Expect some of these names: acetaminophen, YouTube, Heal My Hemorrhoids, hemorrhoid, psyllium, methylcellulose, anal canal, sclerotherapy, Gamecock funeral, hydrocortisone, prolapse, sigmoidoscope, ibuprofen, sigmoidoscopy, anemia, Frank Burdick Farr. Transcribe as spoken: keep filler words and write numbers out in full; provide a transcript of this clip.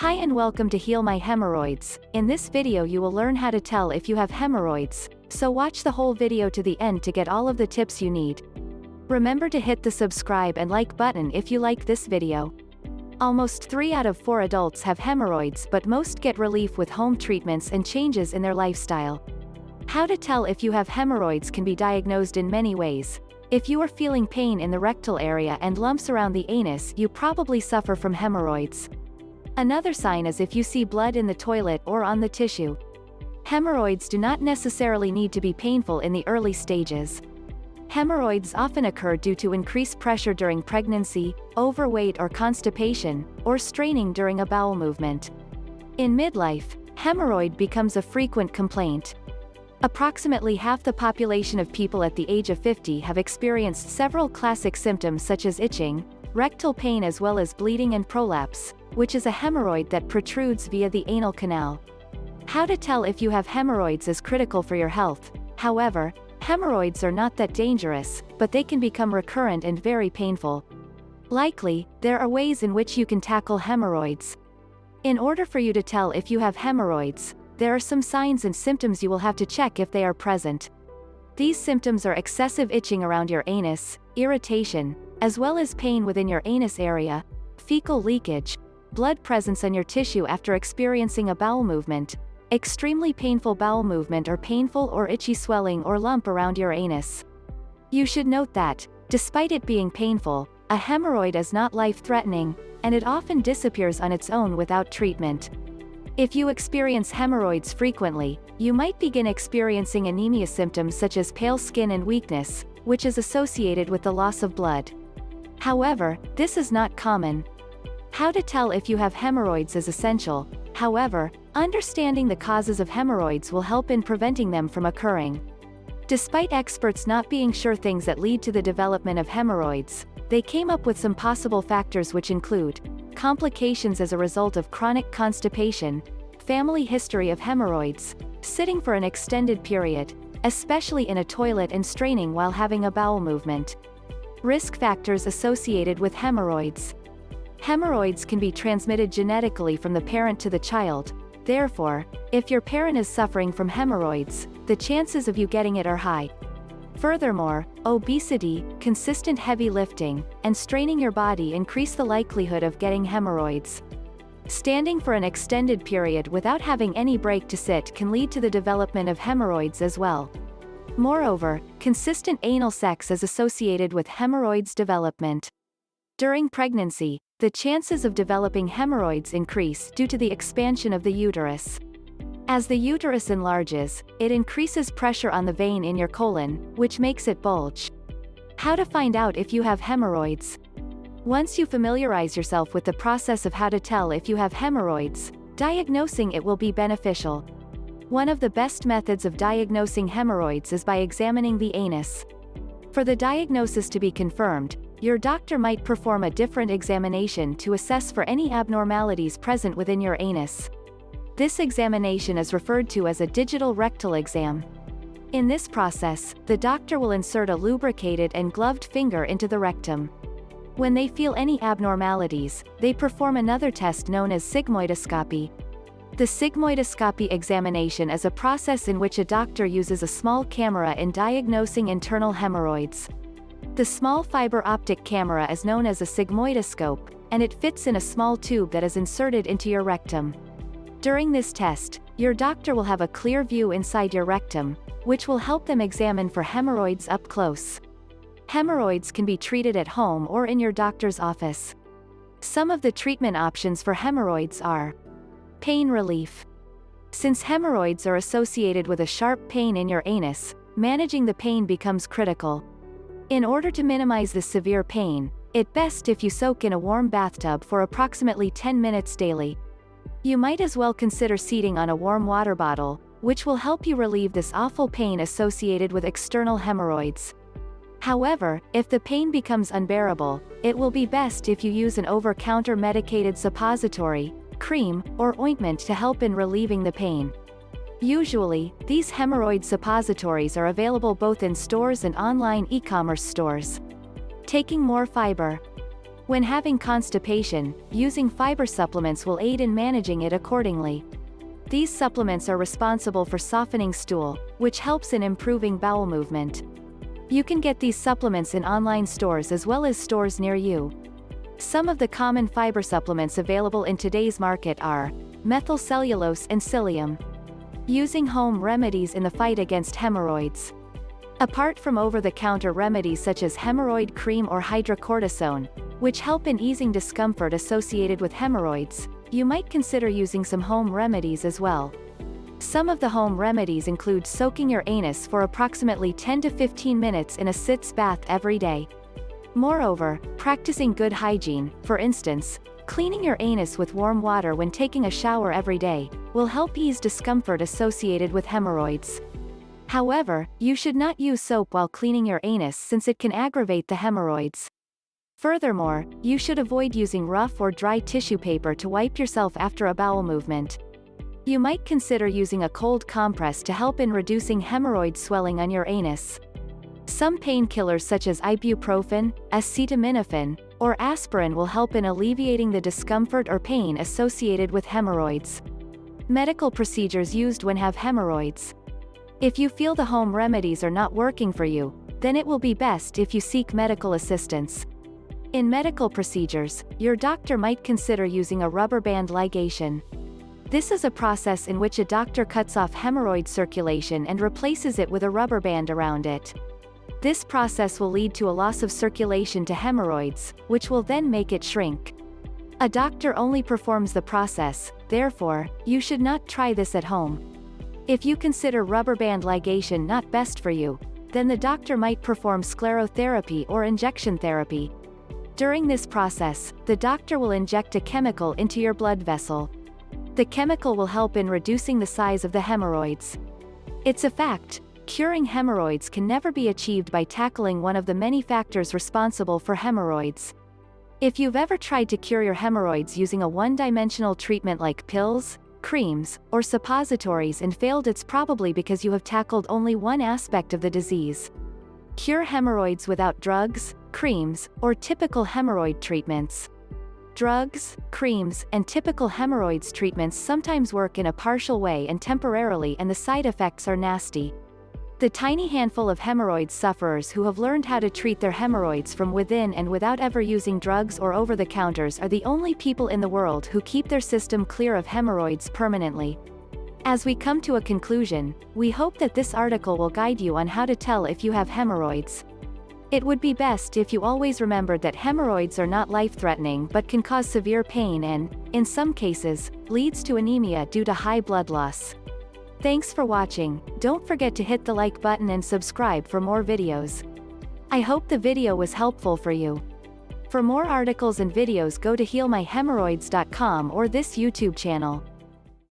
Hi and welcome to Heal My Hemorrhoids. In this video you will learn how to tell if you have hemorrhoids, so watch the whole video to the end to get all of the tips you need. Remember to hit the subscribe and like button if you like this video. Almost three out of four adults have hemorrhoids, but most get relief with home treatments and changes in their lifestyle. How to tell if you have hemorrhoids can be diagnosed in many ways. If you are feeling pain in the rectal area and lumps around the anus, you probably suffer from hemorrhoids. Another sign is if you see blood in the toilet or on the tissue. Hemorrhoids do not necessarily need to be painful in the early stages. Hemorrhoids often occur due to increased pressure during pregnancy, overweight or constipation, or straining during a bowel movement. In midlife, hemorrhoid becomes a frequent complaint. Approximately half the population of people at the age of fifty have experienced several classic symptoms such as itching, rectal pain as well as bleeding and prolapse, which is a hemorrhoid that protrudes via the anal canal. How to tell if you have hemorrhoids is critical for your health. However, hemorrhoids are not that dangerous, but they can become recurrent and very painful. Likely, there are ways in which you can tackle hemorrhoids. In order for you to tell if you have hemorrhoids, there are some signs and symptoms you will have to check if they are present. These symptoms are excessive itching around your anus, irritation, as well as pain within your anus area, fecal leakage, blood presence on your tissue after experiencing a bowel movement, extremely painful bowel movement or painful or itchy swelling or lump around your anus. You should note that, despite it being painful, a hemorrhoid is not life-threatening, and it often disappears on its own without treatment. If you experience hemorrhoids frequently, you might begin experiencing anemia symptoms such as pale skin and weakness, which is associated with the loss of blood. However, this is not common. How to tell if you have hemorrhoids is essential. However, understanding the causes of hemorrhoids will help in preventing them from occurring. Despite experts not being sure things that lead to the development of hemorrhoids, they came up with some possible factors which include complications as a result of chronic constipation, family history of hemorrhoids, sitting for an extended period, especially in a toilet and straining while having a bowel movement. Risk factors associated with hemorrhoids. Hemorrhoids can be transmitted genetically from the parent to the child. Therefore, if your parent is suffering from hemorrhoids, the chances of you getting it are high. Furthermore, obesity, consistent heavy lifting, and straining your body increase the likelihood of getting hemorrhoids. Standing for an extended period without having any break to sit can lead to the development of hemorrhoids as well. Moreover, consistent anal sex is associated with hemorrhoids development. During pregnancy, the chances of developing hemorrhoids increase due to the expansion of the uterus. As the uterus enlarges, it increases pressure on the vein in your colon, which makes it bulge. How to find out if you have hemorrhoids? Once you familiarize yourself with the process of how to tell if you have hemorrhoids, diagnosing it will be beneficial. One of the best methods of diagnosing hemorrhoids is by examining the anus. For the diagnosis to be confirmed, your doctor might perform a different examination to assess for any abnormalities present within your anus. This examination is referred to as a digital rectal exam. In this process, the doctor will insert a lubricated and gloved finger into the rectum. When they feel any abnormalities, they perform another test known as sigmoidoscopy. The sigmoidoscopy examination is a process in which a doctor uses a small camera in diagnosing internal hemorrhoids. The small fiber optic camera is known as a sigmoidoscope, and it fits in a small tube that is inserted into your rectum. During this test, your doctor will have a clear view inside your rectum, which will help them examine for hemorrhoids up close. Hemorrhoids can be treated at home or in your doctor's office. Some of the treatment options for hemorrhoids are pain relief. Since hemorrhoids are associated with a sharp pain in your anus, managing the pain becomes critical. In order to minimize the severe pain, it's best if you soak in a warm bathtub for approximately ten minutes daily. You might as well consider seating on a warm water bottle, which will help you relieve this awful pain associated with external hemorrhoids. However, if the pain becomes unbearable, it will be best if you use an over-counter medicated suppository, cream, or ointment to help in relieving the pain. Usually, these hemorrhoid suppositories are available both in stores and online e-commerce stores. Taking more fiber. When having constipation, using fiber supplements will aid in managing it accordingly. These supplements are responsible for softening stool, which helps in improving bowel movement. You can get these supplements in online stores as well as stores near you. Some of the common fiber supplements available in today's market are methylcellulose and psyllium. Using home remedies in the fight against hemorrhoids. Apart from over-the-counter remedies such as hemorrhoid cream or hydrocortisone, which help in easing discomfort associated with hemorrhoids, you might consider using some home remedies as well. Some of the home remedies include soaking your anus for approximately ten to fifteen minutes in a sitz bath every day. Moreover, practicing good hygiene, for instance, cleaning your anus with warm water when taking a shower every day, will help ease discomfort associated with hemorrhoids. However, you should not use soap while cleaning your anus since it can aggravate the hemorrhoids. Furthermore, you should avoid using rough or dry tissue paper to wipe yourself after a bowel movement. You might consider using a cold compress to help in reducing hemorrhoid swelling on your anus. Some painkillers such as ibuprofen, acetaminophen, or aspirin will help in alleviating the discomfort or pain associated with hemorrhoids. Medical procedures used when have hemorrhoids. If you feel the home remedies are not working for you, then it will be best if you seek medical assistance. In medical procedures, your doctor might consider using a rubber band ligation. This is a process in which a doctor cuts off hemorrhoid circulation and replaces it with a rubber band around it. This process will lead to a loss of circulation to hemorrhoids, which will then make it shrink. A doctor only performs the process, therefore, you should not try this at home. If you consider rubber band ligation not best for you, then the doctor might perform sclerotherapy or injection therapy. During this process, the doctor will inject a chemical into your blood vessel. The chemical will help in reducing the size of the hemorrhoids. It's a fact, curing hemorrhoids can never be achieved by tackling one of the many factors responsible for hemorrhoids. If you've ever tried to cure your hemorrhoids using a one-dimensional treatment like pills, creams, or suppositories and failed, it's probably because you have tackled only one aspect of the disease. Cure hemorrhoids without drugs, creams, or typical hemorrhoid treatments. Drugs, creams, and typical hemorrhoids treatments sometimes work in a partial way and temporarily, and the side effects are nasty. The tiny handful of hemorrhoid sufferers who have learned how to treat their hemorrhoids from within and without ever using drugs or over-the-counters are the only people in the world who keep their system clear of hemorrhoids permanently. As we come to a conclusion, we hope that this article will guide you on how to tell if you have hemorrhoids. It would be best if you always remembered that hemorrhoids are not life-threatening but can cause severe pain and, in some cases, leads to anemia due to high blood loss. Thanks for watching. Don't forget to hit the like button and subscribe for more videos. I hope the video was helpful for you. For more articles and videos, go to heal my hemorrhoids dot com or this YouTube channel.